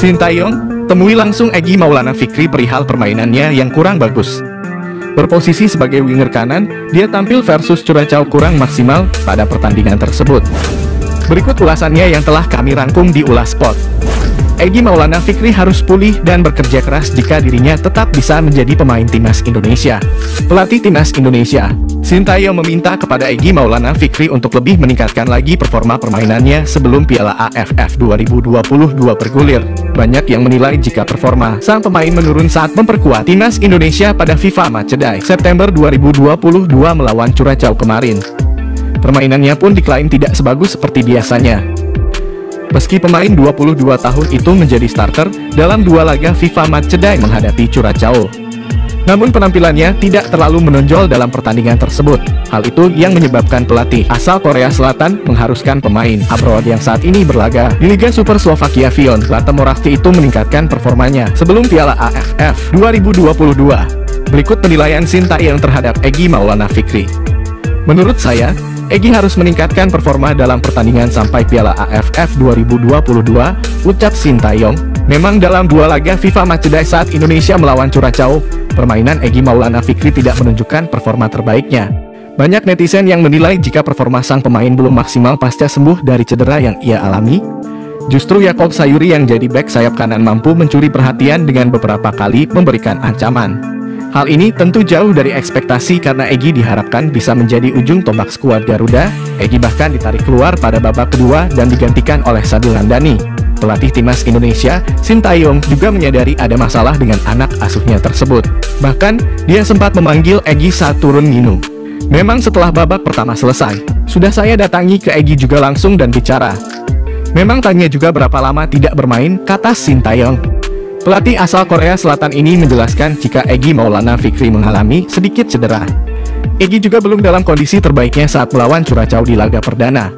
Shin Tae Yong, temui langsung Egy Maulana Vikri perihal permainannya yang kurang bagus. Berposisi sebagai winger kanan, dia tampil versus Curacao kurang maksimal pada pertandingan tersebut. Berikut ulasannya yang telah kami rangkum di Ulas Sports. Egy Maulana Vikri harus pulih dan bekerja keras jika dirinya tetap bisa menjadi pemain Timnas Indonesia. Pelatih Timnas Indonesia, Shin Tae Yong meminta kepada Egy Maulana Vikri untuk lebih meningkatkan lagi performa permainannya sebelum Piala AFF 2022 bergulir. Banyak yang menilai jika performa sang pemain menurun saat memperkuat Timnas Indonesia pada FIFA Matchday September 2022 melawan Curacao kemarin. Permainannya pun diklaim tidak sebagus seperti biasanya. Meski pemain 22 tahun itu menjadi starter dalam dua laga FIFA Matchday menghadapi Curacao, namun penampilannya tidak terlalu menonjol dalam pertandingan tersebut. Hal itu yang menyebabkan pelatih asal Korea Selatan mengharuskan pemain abroad yang saat ini berlaga di Liga Super Slovakia Vion Zlatemoravi itu meningkatkan performanya sebelum Piala AFF 2022. Berikut penilaian Shin Tae Yong terhadap Egy Maulana Vikri. Menurut saya, Egy harus meningkatkan performa dalam pertandingan sampai Piala AFF 2022, ucap Shin Tae Yong. Memang dalam dua laga FIFA Matchday saat Indonesia melawan Curacao, permainan Egy Maulana Vikri tidak menunjukkan performa terbaiknya. Banyak netizen yang menilai jika performa sang pemain belum maksimal pasca sembuh dari cedera yang ia alami. Justru Yakob Sayuri yang jadi bek sayap kanan mampu mencuri perhatian dengan beberapa kali memberikan ancaman. Hal ini tentu jauh dari ekspektasi karena Egy diharapkan bisa menjadi ujung tombak skuad Garuda. Egy bahkan ditarik keluar pada babak kedua dan digantikan oleh Sadulandani. Pelatih Timnas Indonesia, Shin Tae Yong, juga menyadari ada masalah dengan anak asuhnya tersebut. Bahkan, dia sempat memanggil Egy saat turun minum. Memang setelah babak pertama selesai, sudah saya datangi ke Egy juga langsung dan bicara. Memang tanya juga berapa lama tidak bermain, kata Shin Tae Yong. Pelatih asal Korea Selatan ini menjelaskan jika Egy Maulana Vikri mengalami sedikit cedera. Egy juga belum dalam kondisi terbaiknya saat melawan Curacao di laga perdana.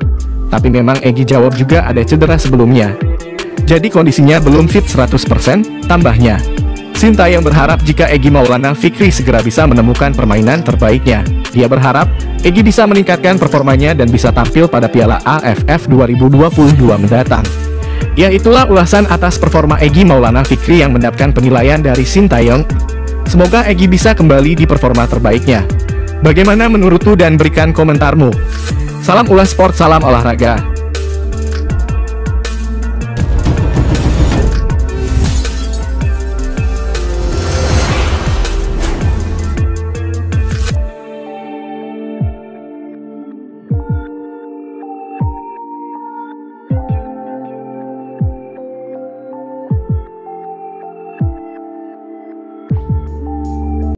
Tapi memang Egy jawab juga ada cedera sebelumnya. Jadi kondisinya belum fit 100%, tambahnya. Shin Tae Yong berharap jika Egy Maulana Vikri segera bisa menemukan permainan terbaiknya. Dia berharap Egy bisa meningkatkan performanya dan bisa tampil pada Piala AFF 2022 mendatang. Ya, itulah ulasan atas performa Egy Maulana Vikri yang mendapatkan penilaian dari Shin Tae Yong. Semoga Egy bisa kembali di performa terbaiknya. Bagaimana menurutmu dan berikan komentarmu. Salam Ulas Sport, salam olahraga.